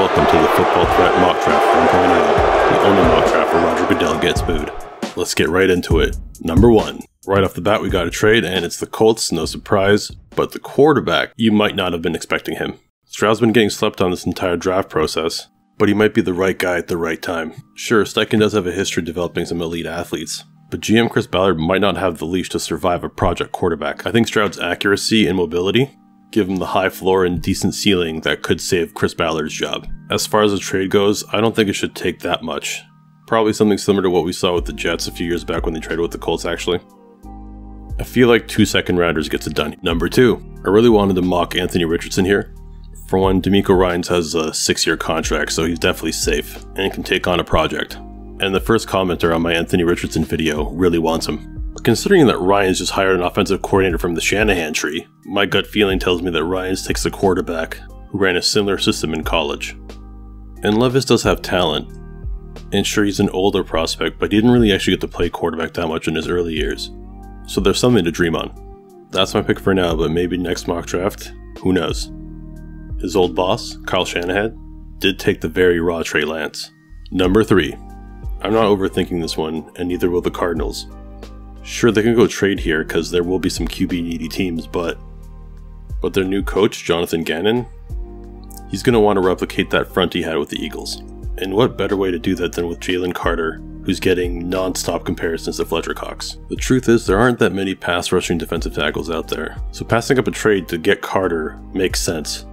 Welcome to the Football Threat Mock Draft 1.0, the only mock draft where Roger Goodell gets booed. Let's get right into it. Number 1. Right off the bat, we got a trade, and it's the Colts, no surprise. But the quarterback, you might not have been expecting him. Stroud's been getting slept on this entire draft process, but he might be the right guy at the right time. Sure, Steichen does have a history of developing some elite athletes, but GM Chris Ballard might not have the leash to survive a project quarterback. I think Stroud's accuracy and mobility give him the high floor and decent ceiling that could save Chris Ballard's job. As far as the trade goes, I don't think it should take that much. Probably something similar to what we saw with the Jets a few years back when they traded with the Colts, actually. I feel like 2 second rounders gets it done. Number 2. I really wanted to mock Anthony Richardson here. For one, D'Amico Ryans has a 6-year contract, so he's definitely safe and can take on a project. And the first commenter on my Anthony Richardson video really wants him. Considering that Ryans just hired an offensive coordinator from the Shanahan tree, my gut feeling tells me that Ryans takes the quarterback who ran a similar system in college. And Levis does have talent, and sure, he's an older prospect, but he didn't really actually get to play quarterback that much in his early years, so there's something to dream on. That's my pick for now, but maybe next mock draft, who knows. His old boss, Kyle Shanahan, did take the very raw Trey Lance. Number 3. I'm not overthinking this one, and neither will the Cardinals. Sure, they can go trade here because there will be some QB needy teams, but their new coach, Jonathan Gannon, he's going to want to replicate that front he had with the Eagles. And what better way to do that than with Jalen Carter, who's getting non-stop comparisons to Fletcher Cox. The truth is, there aren't that many pass rushing defensive tackles out there, so passing up a trade to get Carter makes sense.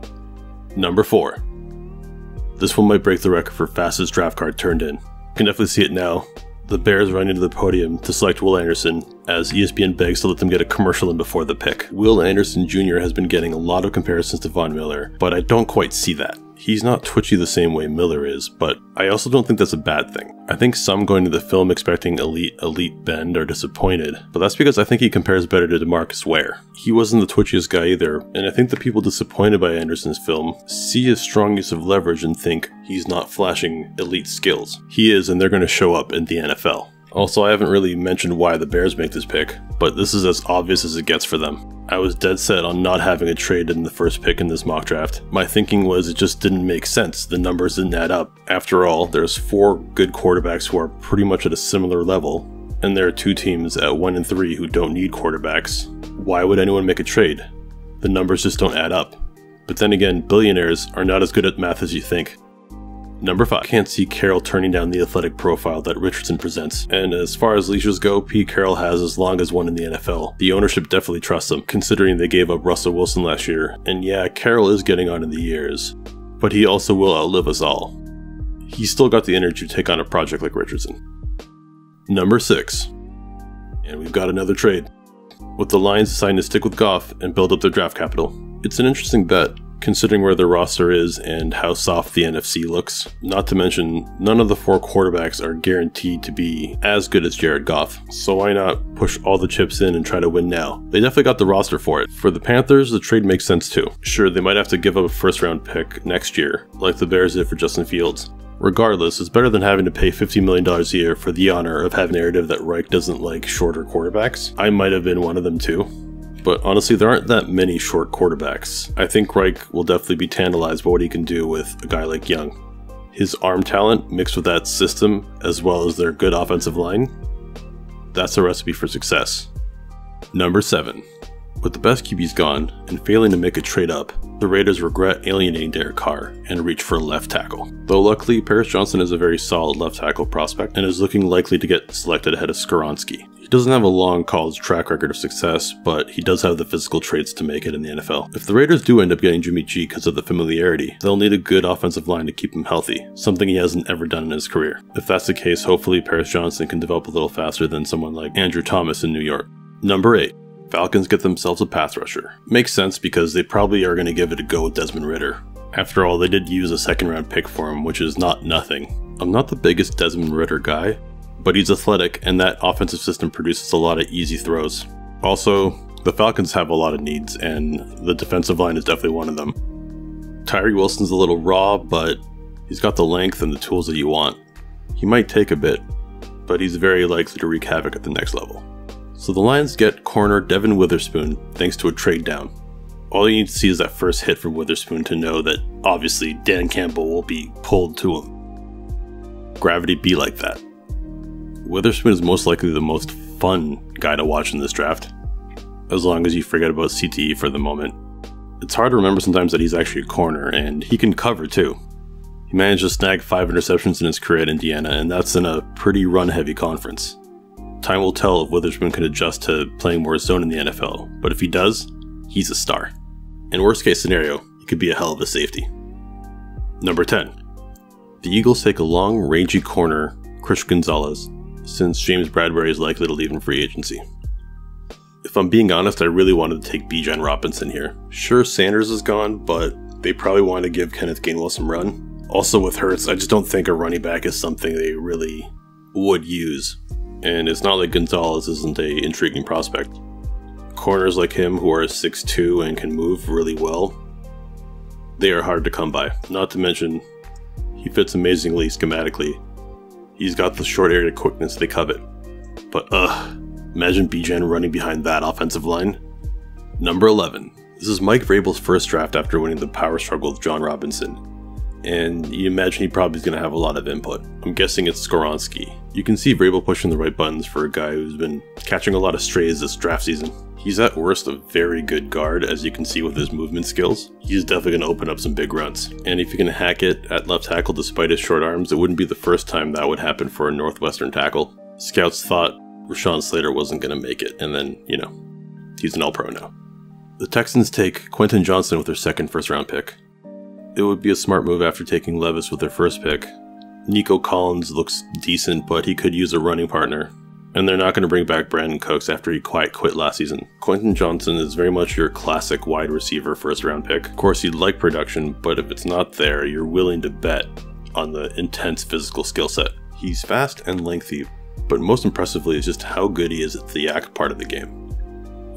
Number 4. This one might break the record for fastest draft card turned in. You can definitely see it now. The Bears run into the podium to select Will Anderson as ESPN begs to let them get a commercial in before the pick. Will Anderson Jr. has been getting a lot of comparisons to Von Miller, but I don't quite see that. He's not twitchy the same way Miller is, but I also don't think that's a bad thing. I think some going to the film expecting elite bend are disappointed, but that's because I think he compares better to DeMarcus Ware. He wasn't the twitchiest guy either, and I think the people disappointed by Anderson's film see his strong use of leverage and think he's not flashing elite skills. He is, and they're going to show up in the NFL. Also, I haven't really mentioned why the Bears make this pick, but this is as obvious as it gets for them. I was dead set on not having a trade in the first pick in this mock draft. My thinking was it just didn't make sense, the numbers didn't add up. After all, there's 4 good quarterbacks who are pretty much at a similar level, and there are 2 teams at 1 and 3 who don't need quarterbacks. Why would anyone make a trade? The numbers just don't add up. But then again, billionaires are not as good at math as you think. Number 5. Can't see Carroll turning down the athletic profile that Richardson presents, and as far as leashes go, Pete Carroll has as long as one in the NFL. The ownership definitely trusts him, considering they gave up Russell Wilson last year, and yeah, Carroll is getting on in the years, but he also will outlive us all. He's still got the energy to take on a project like Richardson. Number 6. And we've got another trade, with the Lions deciding to stick with Goff and build up their draft capital. It's an interesting bet, considering where their roster is and how soft the NFC looks. Not to mention, none of the 4 quarterbacks are guaranteed to be as good as Jared Goff, so why not push all the chips in and try to win now? They definitely got the roster for it. For the Panthers, the trade makes sense too. Sure, they might have to give up a first-round pick next year, like the Bears did for Justin Fields. Regardless, it's better than having to pay $50 million a year for the honor of having a narrative that Reich doesn't like shorter quarterbacks. I might have been one of them too. But honestly, there aren't that many short quarterbacks. I think Reich will definitely be tantalized by what he can do with a guy like Young. His arm talent mixed with that system, as well as their good offensive line, that's a recipe for success. Number 7. With the best QBs gone, and failing to make a trade up, the Raiders regret alienating Derek Carr and reach for a left tackle. Though luckily, Paris Johnson is a very solid left tackle prospect and is looking likely to get selected ahead of Skoronsky. He doesn't have a long college track record of success, but he does have the physical traits to make it in the NFL. If the Raiders do end up getting Jimmy G because of the familiarity, they'll need a good offensive line to keep him healthy, something he hasn't ever done in his career. If that's the case, hopefully Paris Johnson can develop a little faster than someone like Andrew Thomas in New York. Number 8. Falcons get themselves a pass rusher. Makes sense because they probably are going to give it a go with Desmond Ritter. After all, they did use a second-round pick for him, which is not nothing. I'm not the biggest Desmond Ritter guy, but he's athletic, and that offensive system produces a lot of easy throws. Also, the Falcons have a lot of needs, and the defensive line is definitely one of them. Tyree Wilson's a little raw, but he's got the length and the tools that you want. He might take a bit, but he's very likely to wreak havoc at the next level. So the Lions get corner Devin Witherspoon thanks to a trade down. All you need to see is that first hit from Witherspoon to know that obviously Dan Campbell will be pulled to him. Gravity be like that. Witherspoon is most likely the most fun guy to watch in this draft, as long as you forget about CTE for the moment. It's hard to remember sometimes that he's actually a corner, and he can cover too. He managed to snag 5 interceptions in his career at Indiana, and that's in a pretty run-heavy conference. Time will tell if Witherspoon can adjust to playing more zone in the NFL, but if he does, he's a star. In worst case scenario, he could be a hell of a safety. Number 10. The Eagles take a long, rangy corner, Christian Gonzalez, since James Bradbury is likely to leave in free agency. If I'm being honest, I really wanted to take Bijan Robinson here. Sure, Sanders is gone, but they probably want to give Kenneth Gainwell some run. Also with Hurts, I just don't think a running back is something they really would use. And it's not like Gonzalez isn't an intriguing prospect. Corners like him who are 6'2 and can move really well, they are hard to come by. Not to mention, he fits amazingly schematically. He's got the short area quickness they covet. But imagine Bijan running behind that offensive line. Number 11. This is Mike Vrabel's first draft after winning the power struggle with John Robinson. And you imagine he probably is going to have a lot of input. I'm guessing it's Skoronsky. You can see Vrabel pushing the right buttons for a guy who's been catching a lot of strays this draft season. He's at worst a very good guard, as you can see with his movement skills. He's definitely going to open up some big runs. And if you can hack it at left tackle despite his short arms, it wouldn't be the first time that would happen for a Northwestern tackle. Scouts thought Rashawn Slater wasn't going to make it, and then, you know, he's an all-pro now. The Texans take Quentin Johnson with their second first-round pick. It would be a smart move after taking Levis with their first pick. Nico Collins looks decent, but he could use a running partner. And they're not going to bring back Brandon Cooks after he quit last season. Quentin Johnson is very much your classic wide receiver first round pick. Of course, you'd like production, but if it's not there, you're willing to bet on the intense physical skill set. He's fast and lengthy, but most impressively is just how good he is at the yak part of the game.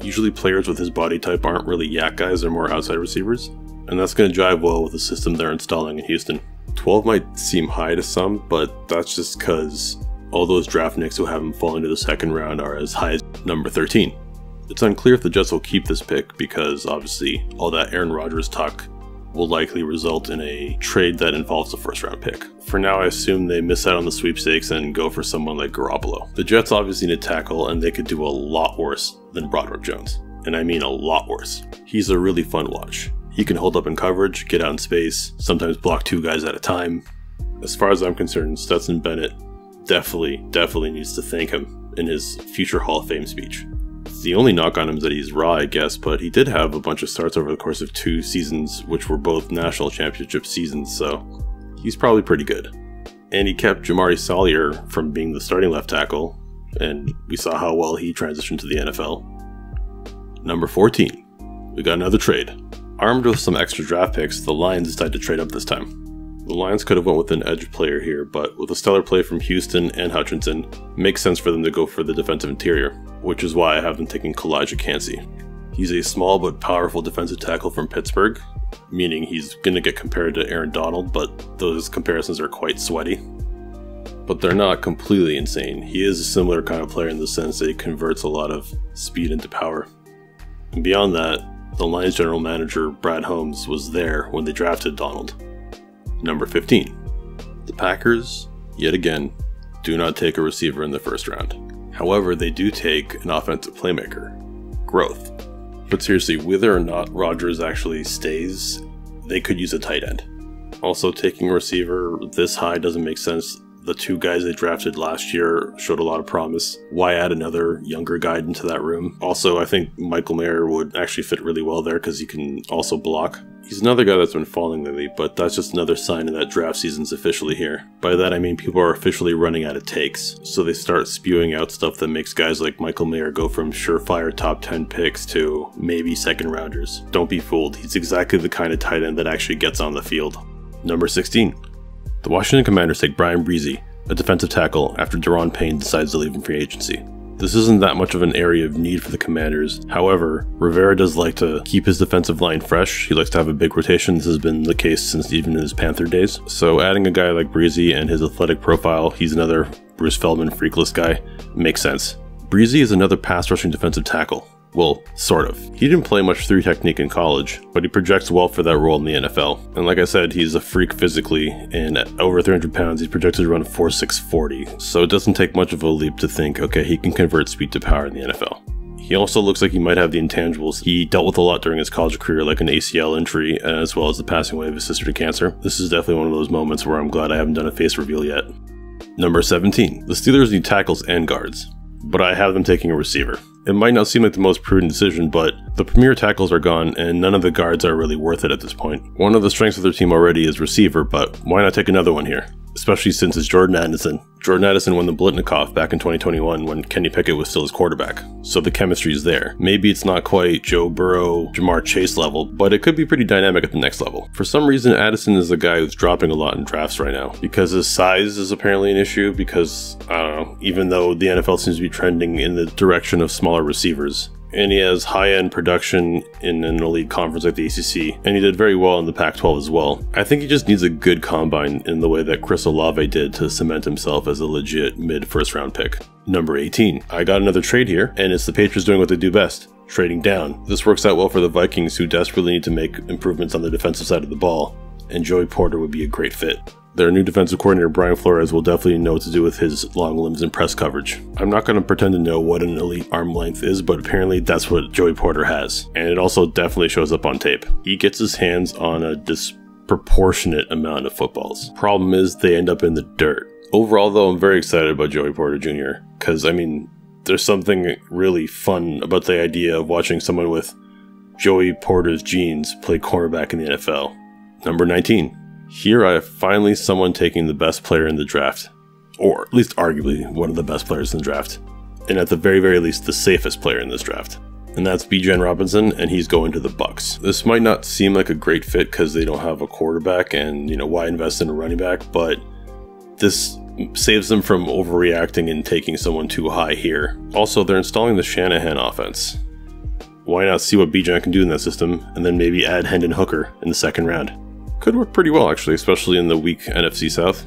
Usually players with his body type aren't really yak guys, they're more outside receivers. And that's going to jive well with the system they're installing in Houston. 12 might seem high to some, but that's just because all those draft nicks who have him fall into the second round are as high as number 13. It's unclear if the Jets will keep this pick because obviously all that Aaron Rodgers talk will likely result in a trade that involves the first round pick. For now, I assume they miss out on the sweepstakes and go for someone like Garoppolo. The Jets obviously need a tackle, and they could do a lot worse than Broderick Jones. And I mean a lot worse. He's a really fun watch. He can hold up in coverage, get out in space, sometimes block 2 guys at a time. As far as I'm concerned, Stetson Bennett definitely needs to thank him in his future Hall of Fame speech. The only knock on him is that he's raw, I guess, but he did have a bunch of starts over the course of 2 seasons, which were both national championship seasons, so he's probably pretty good. And he kept Jamari Salyer from being the starting left tackle, and we saw how well he transitioned to the NFL. Number 14. We got another trade. Armed with some extra draft picks, the Lions decided to trade up this time. The Lions could have went with an edge player here, but with a stellar play from Houston and Hutchinson, it makes sense for them to go for the defensive interior, which is why I have them taking Kalijah Kancey. He's a small but powerful defensive tackle from Pittsburgh, meaning he's going to get compared to Aaron Donald, but those comparisons are quite sweaty. But they're not completely insane. He is a similar kind of player in the sense that he converts a lot of speed into power. And beyond that, the Lions general manager, Brad Holmes, was there when they drafted Donald. Number 15. The Packers, yet again, do not take a receiver in the first round. However, they do take an offensive playmaker. Growth. But seriously, whether or not Rodgers actually stays, they could use a tight end. Also, taking a receiver this high doesn't make sense. The 2 guys they drafted last year showed a lot of promise. Why add another younger guy into that room? Also, I think Michael Mayer would actually fit really well there because he can also block. He's another guy that's been falling lately, but that's just another sign of that draft season's officially here. By that I mean people are officially running out of takes, so they start spewing out stuff that makes guys like Michael Mayer go from surefire top 10 picks to maybe second rounders. Don't be fooled, he's exactly the kind of tight end that actually gets on the field. Number 16. The Washington Commanders take Brian Breezy, a defensive tackle, after Daron Payne decides to leave in free agency. This isn't that much of an area of need for the Commanders. However, Rivera does like to keep his defensive line fresh. He likes to have a big rotation. This has been the case since even his Panther days. So adding a guy like Breezy and his athletic profile, he's another Bruce Feldman freakless guy, makes sense. Breezy is another pass rushing defensive tackle. Well, sort of. He didn't play much three technique in college, but he projects well for that role in the NFL. And like I said, he's a freak physically, and at over 300 pounds, he's projected to run 4.6 40. So it doesn't take much of a leap to think, okay, he can convert speed to power in the NFL. He also looks like he might have the intangibles he dealt with a lot during his college career, like an ACL injury, as well as the passing away of his sister to cancer. This is definitely one of those moments where I'm glad I haven't done a face reveal yet. Number 17. The Steelers need tackles and guards, but I have them taking a receiver. It might not seem like the most prudent decision, but the premier tackles are gone and none of the guards are really worth it at this point. One of the strengths of their team already is receiver, but why not take another one here? Especially since it's Jordan Addison. Jordan Addison won the Blitnikoff back in 2021 when Kenny Pickett was still his quarterback, so the chemistry is there. Maybe it's not quite Joe Burrow, Jamar Chase level, but it could be pretty dynamic at the next level. For some reason, Addison is the guy who's dropping a lot in drafts right now, because his size is apparently an issue, because, I don't know, even though the NFL seems to be trending in the direction of smaller receivers. And he has high-end production in an elite conference like the ACC, and he did very well in the Pac-12 as well. I think he just needs a good combine in the way that Chris Olave did to cement himself as a legit mid-first round pick. Number 18. I got another trade here, and it's the Patriots doing what they do best. Trading down. This works out well for the Vikings, who desperately need to make improvements on the defensive side of the ball, and Joey Porter would be a great fit. Their new defensive coordinator, Brian Flores, will definitely know what to do with his long limbs and press coverage. I'm not going to pretend to know what an elite arm length is, but apparently that's what Joey Porter has. And it also definitely shows up on tape. He gets his hands on a disproportionate amount of footballs. Problem is, they end up in the dirt. Overall, though, I'm very excited about Joey Porter Jr. Because, I mean, there's something really fun about the idea of watching someone with Joey Porter's genes play cornerback in the NFL. Number 19. Here I have finally someone taking the best player in the draft, or at least arguably one of the best players in the draft, and at the very, very least the safest player in this draft. And that's Bijan Robinson, and he's going to the Bucks. This might not seem like a great fit because they don't have a quarterback, and you know, why invest in a running back, but this saves them from overreacting and taking someone too high here. Also, they're installing the Shanahan offense. Why not see what Bijan can do in that system, and then maybe add Hendon Hooker in the second round? Could work pretty well, actually, especially in the weak NFC South.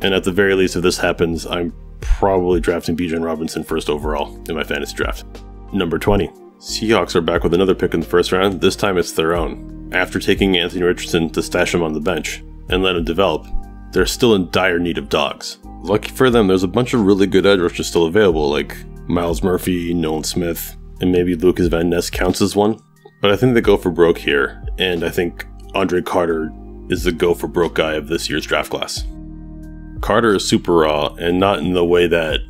And at the very least, if this happens, I'm probably drafting Bijan Robinson first overall in my fantasy draft. Number 20. Seahawks are back with another pick in the first round. This time it's their own. After taking Anthony Richardson to stash him on the bench and let him develop, they're still in dire need of dogs. Lucky for them, there's a bunch of really good edge rushers still available, like Miles Murphy, Nolan Smith, and maybe Lucas Van Ness counts as one. But I think they go for broke here, and I think Andre Carter is the go for broke guy of this year's draft class. Carter is super raw, and not in the way that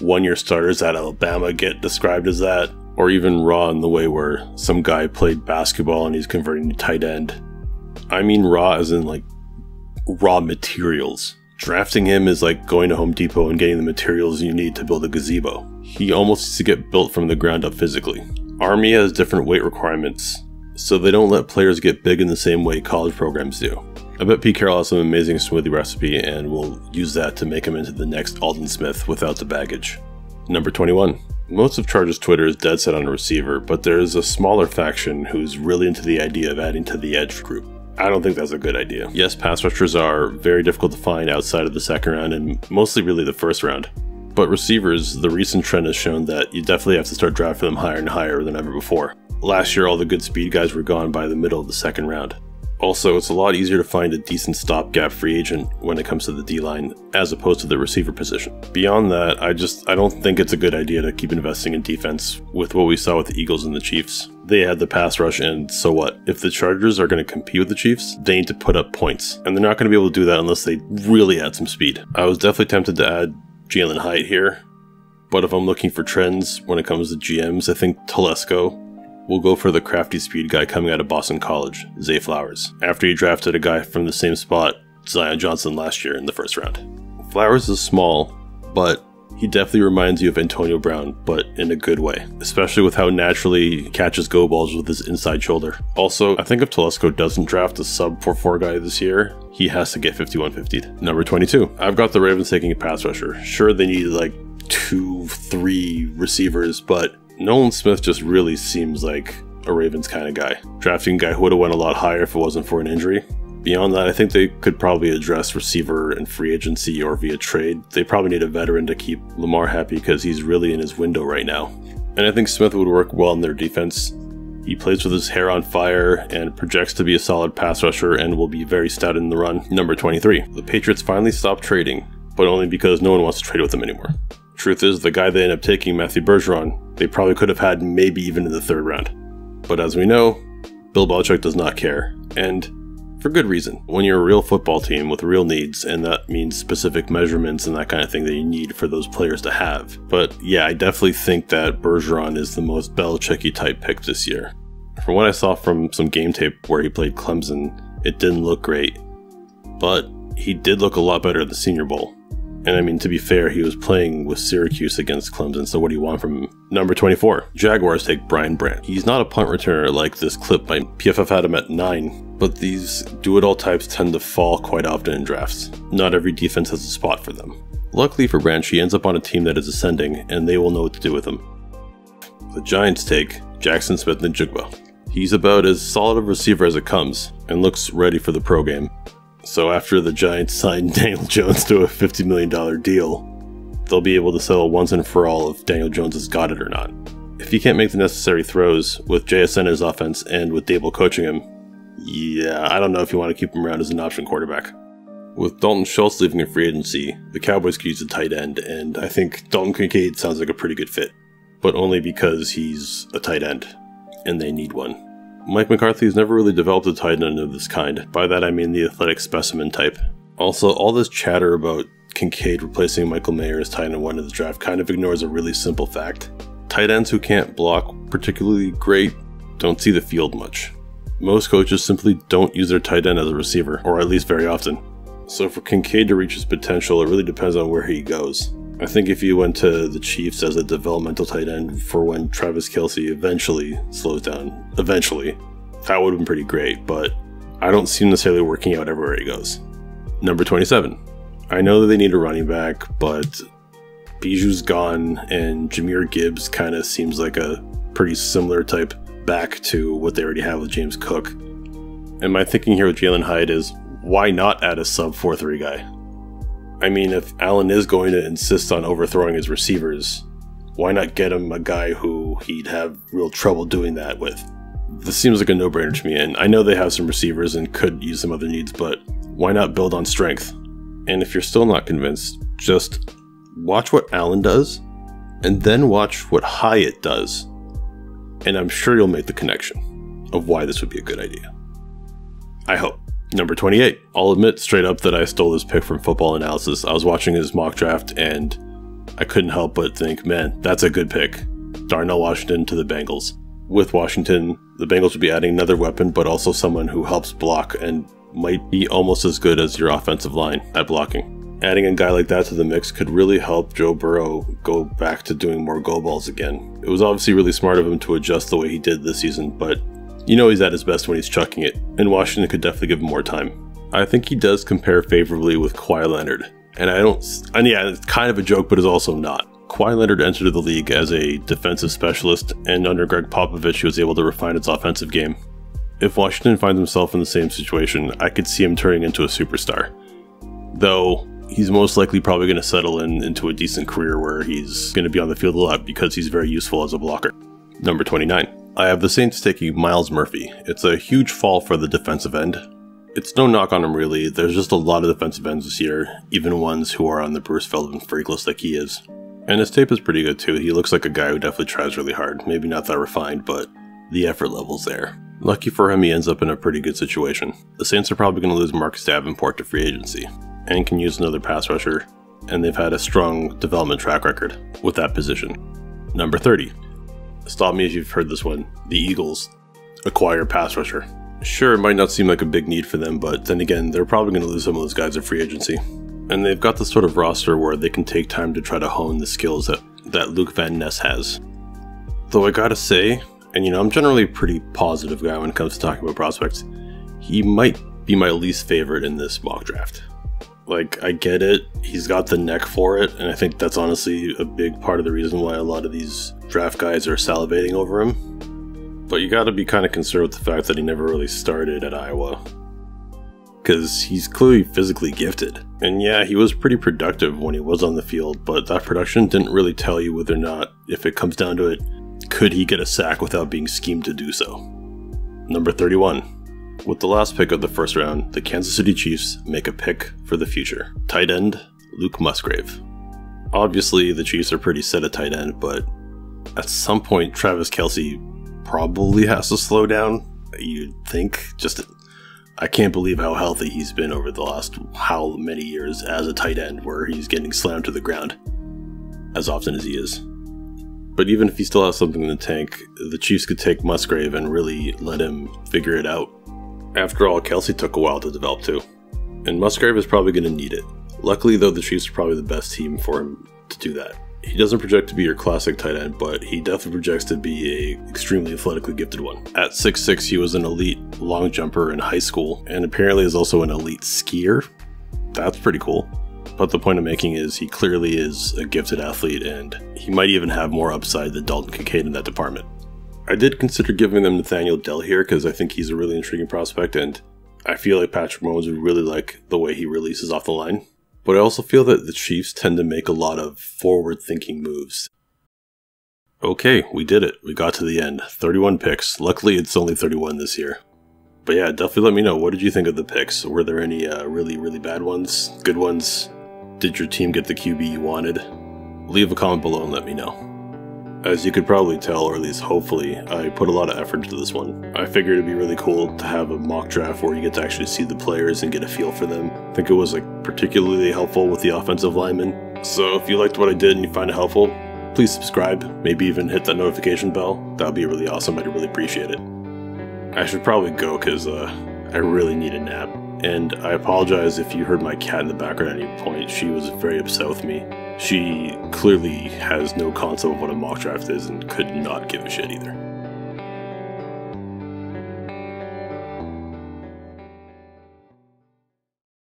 one-year starters at Alabama get described as that, or even raw in the way where some guy played basketball and he's converting to tight end. I mean raw as in like raw materials. Drafting him is like going to Home Depot and getting the materials you need to build a gazebo. He almost needs to get built from the ground up physically. Army has different weight requirements, so they don't let players get big in the same way college programs do. I bet Pete Carroll has some amazing smoothie recipe, and we'll use that to make him into the next Alden Smith without the baggage. Number 21. Most of Chargers Twitter is dead set on a receiver, but there is a smaller faction who's really into the idea of adding to the edge group. I don't think that's a good idea. Yes, pass rushers are very difficult to find outside of the second round and mostly really the first round. But receivers, the recent trend has shown that you definitely have to start drafting them higher and higher than ever before. Last year, all the good speed guys were gone by the middle of the second round. Also, it's a lot easier to find a decent stopgap free agent when it comes to the D-line, as opposed to the receiver position. Beyond that, I don't think it's a good idea to keep investing in defense with what we saw with the Eagles and the Chiefs. They had the pass rush, and so what? If the Chargers are going to compete with the Chiefs, they need to put up points, and they're not going to be able to do that unless they really add some speed. I was definitely tempted to add Jalen Hyatt here, but if I'm looking for trends when it comes to GMs, I think Telesco will go for the crafty speed guy coming out of Boston College, Zay Flowers, after he drafted a guy from the same spot, Zion Johnson, last year in the first round. Flowers is small, but he definitely reminds you of Antonio Brown, but in a good way, especially with how naturally he catches go balls with his inside shoulder. Also, I think if Telesco doesn't draft a sub-4.4 guy this year, he has to get 51-50'd. Number 22. I've got the Ravens taking a pass rusher. Sure, they need like 2-3 receivers, but Nolan Smith just really seems like a Ravens kind of guy. Drafting a guy who would have went a lot higher if it wasn't for an injury. Beyond that, I think they could probably address receiver and free agency or via trade. They probably need a veteran to keep Lamar happy because he's really in his window right now. and I think Smith would work well in their defense. He plays with his hair on fire and projects to be a solid pass rusher and will be very stout in the run. Number 23. The Patriots finally stopped trading, but only because no one wants to trade with them anymore. Truth is, the guy they end up taking, Matthew Bergeron, they probably could have had maybe even in the third round. But as we know, Bill Belichick does not care, and for good reason. When you're a real football team with real needs, and that means specific measurements and that kind of thing that you need for those players to have. But yeah, I definitely think that Bergeron is the most Belichicky type pick this year. From what I saw from some game tape where he played Clemson, it didn't look great, but he did look a lot better at the Senior Bowl. And I mean, to be fair, he was playing with Syracuse against Clemson, so what do you want from him? Number 24. Jaguars take Brian Brandt. He's not a punt returner like this clip. My PFF had him at 9, but these do-it-all types tend to fall quite often in drafts. Not every defense has a spot for them. Luckily for Brandt, he ends up on a team that is ascending, and they will know what to do with him. The Giants take Jackson Smith-Njigba. He's about as solid a receiver as it comes, and looks ready for the pro game. So after the Giants sign Daniel Jones to a $50 million deal, they'll be able to settle once and for all if Daniel Jones has got it or not. If he can't make the necessary throws with JSN in his offense and with Dable coaching him, yeah, I don't know if you want to keep him around as an option quarterback. With Dalton Schultz leaving in free agency, the Cowboys could use a tight end, and I think Dalton Kincaid sounds like a pretty good fit, but only because he's a tight end, and they need one. Mike McCarthy has never really developed a tight end of this kind. By that I mean the athletic specimen type. Also, all this chatter about Kincaid replacing Michael Mayer as tight end 1 of the draft kind of ignores a really simple fact. Tight ends who can't block particularly great don't see the field much. Most coaches simply don't use their tight end as a receiver, or at least very often. So for Kincaid to reach his potential, it really depends on where he goes. I think if he went to the Chiefs as a developmental tight end for when Travis Kelce eventually slows down, that would have been pretty great, but I don't see him necessarily working out everywhere he goes. Number 27. I know that they need a running back, but Biju's gone, and Jahmyr Gibbs kind of seems like a pretty similar type back to what they already have with James Cook. And my thinking here with Jalen Hyatt is, why not add a sub 4.3 guy? I mean, if Allen is going to insist on overthrowing his receivers, why not get him a guy who he'd have real trouble doing that with? This seems like a no-brainer to me, and I know they have some receivers and could use some other needs, but why not build on strength? And if you're still not convinced, just watch what Allen does, and then watch what Hyatt does, and I'm sure you'll make the connection of why this would be a good idea. I hope. Number 28. I'll admit straight up that I stole this pick from Football Analysis. I was watching his mock draft and I couldn't help but think, man, that's a good pick. Darnell Washington to the Bengals. With Washington, the Bengals would be adding another weapon, but also someone who helps block and might be almost as good as your offensive line at blocking. Adding a guy like that to the mix could really help Joe Burrow go back to doing more go balls again. It was obviously really smart of him to adjust the way he did this season, but you know he's at his best when he's chucking it, and Washington could definitely give him more time. I think he does compare favorably with Kawhi Leonard, and yeah, it's kind of a joke, but it's also not. Kawhi Leonard entered the league as a defensive specialist, and under Greg Popovich, he was able to refine his offensive game. If Washington finds himself in the same situation, I could see him turning into a superstar. Though, he's most likely probably going to settle into a decent career where he's going to be on the field a lot because he's very useful as a blocker. Number 29. I have the Saints taking Miles Murphy. It's a huge fall for the defensive end. It's no knock on him really, there's just a lot of defensive ends this year, even ones who are on the Bruce Feldman freak list like he is. And his tape is pretty good too, he looks like a guy who definitely tries really hard, maybe not that refined, but the effort level's there. Lucky for him, he ends up in a pretty good situation. The Saints are probably going to lose Marcus Davenport to free agency, and can use another pass rusher, and they've had a strong development track record with that position. Number 30. Stop me if you've heard this one. The Eagles acquire pass rusher. Sure, it might not seem like a big need for them, but then again, they're probably going to lose some of those guys at free agency. And they've got the sort of roster where they can take time to try to hone the skills that Luke Van Ness has. Though I gotta say, and you know, I'm generally a pretty positive guy when it comes to talking about prospects, he might be my least favorite in this mock draft. Like, I get it, he's got the neck for it, and I think that's honestly a big part of the reason why a lot of these draft guys are salivating over him. But you gotta be kind of concerned with the fact that he never really started at Iowa. Because he's clearly physically gifted. And yeah, he was pretty productive when he was on the field, but that production didn't really tell you whether or not, if it comes down to it, could he get a sack without being schemed to do so? Number 31. With the last pick of the first round, the Kansas City Chiefs make a pick for the future. Tight end, Luke Musgrave. Obviously, the Chiefs are pretty set at tight end, but at some point, Travis Kelce probably has to slow down, you'd think. Just, I can't believe how healthy he's been over the last how many years as a tight end where he's getting slammed to the ground as often as he is. But even if he still has something in the tank, the Chiefs could take Musgrave and really let him figure it out. After all, Kelce took a while to develop too, and Musgrave is probably going to need it. Luckily though, the Chiefs are probably the best team for him to do that. He doesn't project to be your classic tight end, but he definitely projects to be an extremely athletically gifted one. At 6'6", he was an elite long jumper in high school, and apparently is also an elite skier. That's pretty cool. But the point I'm making is he clearly is a gifted athlete, and he might even have more upside than Dalton Kincaid in that department. I did consider giving them Nathaniel Dell here because I think he's a really intriguing prospect, and I feel like Patrick Mahomes would really like the way he releases off the line. But I also feel that the Chiefs tend to make a lot of forward-thinking moves. Okay, we did it. We got to the end. 31 picks. Luckily, it's only 31 this year. But yeah, definitely let me know, what did you think of the picks? Were there any really bad ones? Good ones? Did your team get the QB you wanted? Leave a comment below and let me know. As you could probably tell, or at least hopefully, I put a lot of effort into this one. I figured it'd be really cool to have a mock draft where you get to actually see the players and get a feel for them. I think it was particularly helpful with the offensive linemen. So if you liked what I did and you find it helpful, please subscribe, maybe even hit that notification bell. That would be really awesome, I'd really appreciate it. I should probably go because I really need a nap. And I apologize if you heard my cat in the background at any point. She was very upset with me. She clearly has no concept of what a mock draft is and could not give a shit either.